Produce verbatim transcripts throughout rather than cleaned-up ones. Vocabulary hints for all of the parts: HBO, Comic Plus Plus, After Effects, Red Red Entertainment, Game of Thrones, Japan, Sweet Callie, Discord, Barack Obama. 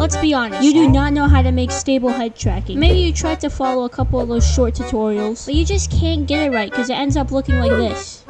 Let's be honest, you do not know how to make stable head tracking. Maybe you tried to follow a couple of those short tutorials, but you just can't get it right because it ends up looking like this.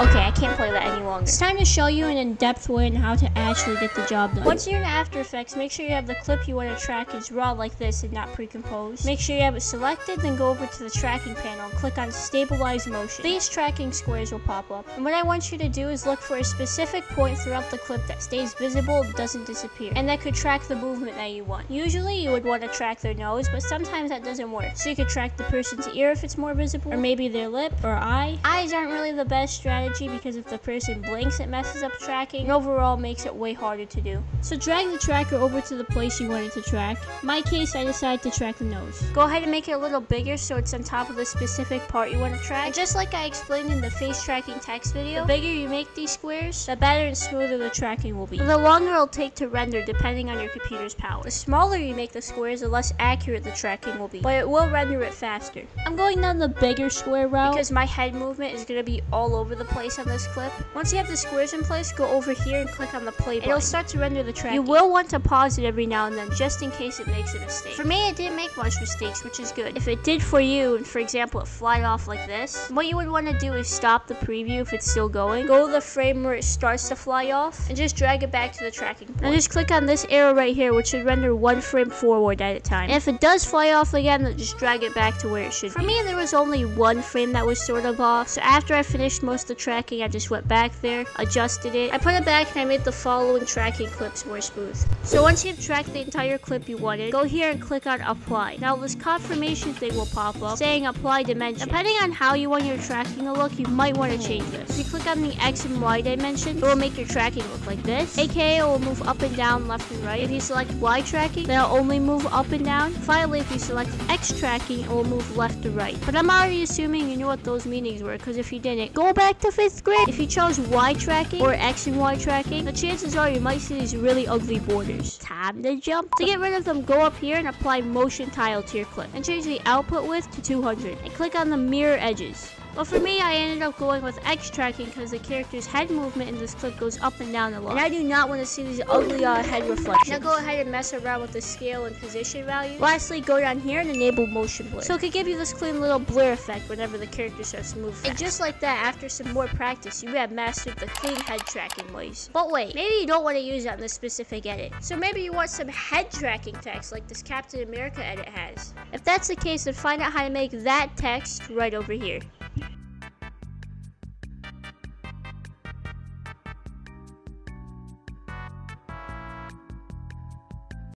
Okay, I can't play that any longer. It's time to show you an in-depth way on how to actually get the job done. Once you're in After Effects, make sure you have the clip you want to track is raw like this and not pre-composed. Make sure you have it selected, then go over to the tracking panel and click on Stabilize Motion. These tracking squares will pop up. And what I want you to do is look for a specific point throughout the clip that stays visible and doesn't disappear, and that could track the movement that you want. Usually you would want to track their nose, but sometimes that doesn't work. So you could track the person's ear if it's more visible, or maybe their lip or eye. Eyes aren't really the best strategy, because if the person blinks, it messes up tracking and overall makes it way harder to do. So drag the tracker over to the place you wanted to track. In my case, I decided to track the nose. Go ahead and make it a little bigger so it's on top of the specific part you want to track. And just like I explained in the face tracking text video, the bigger you make these squares, the better and smoother the tracking will be. The longer it'll take to render depending on your computer's power. The smaller you make the squares, the less accurate the tracking will be, but it will render it faster. I'm going down the bigger square route because my head movement is going to be all over the place. place on this clip. Once you have the squares in place, go over here and click on the play button. It'll start to render the track. You will want to pause it every now and then just in case it makes a mistake. For me, it didn't make much mistakes, which is good. If it did for you, and for example, it flied off like this, what you would want to do is stop the preview if it's still going, go to the frame where it starts to fly off, and just drag it back to the tracking point. Now just click on this arrow right here, which should render one frame forward at a time. And if it does fly off again, then just drag it back to where it should be. For me, there was only one frame that was sort of off, so after I finished most of the tracking, I just went back there, adjusted it. I put it back and I made the following tracking clips more smooth. So once you've tracked the entire clip you wanted, go here and click on apply. Now this confirmation thing will pop up saying apply dimension. Depending on how you want your tracking to look, you might want to change this. If you click on the X and Y dimension, it will make your tracking look like this. A K A it will move up and down, left and right. If you select Y tracking, then it'll only move up and down. Finally, if you select X tracking, it will move left to right. But I'm already assuming you knew what those meanings were, because if you didn't, go back to fifth grade. If you chose Y tracking or X and Y tracking, the chances are you might see these really ugly borders. Time to jump. To get rid of them, go up here and apply motion tile to your clip and change the output width to two hundred and click on the mirror edges. But for me, I ended up going with X tracking because the character's head movement in this clip goes up and down a lot, and I do not want to see these ugly uh, head reflections. Now go ahead and mess around with the scale and position values. Lastly, go down here and enable motion blur, so it could give you this clean little blur effect whenever the character starts to move fast. And just like that, after some more practice, you have mastered the clean head tracking ways. But wait, maybe you don't want to use that in this specific edit. So maybe you want some head tracking text like this Captain America edit has. If that's the case, then find out how to make that text right over here.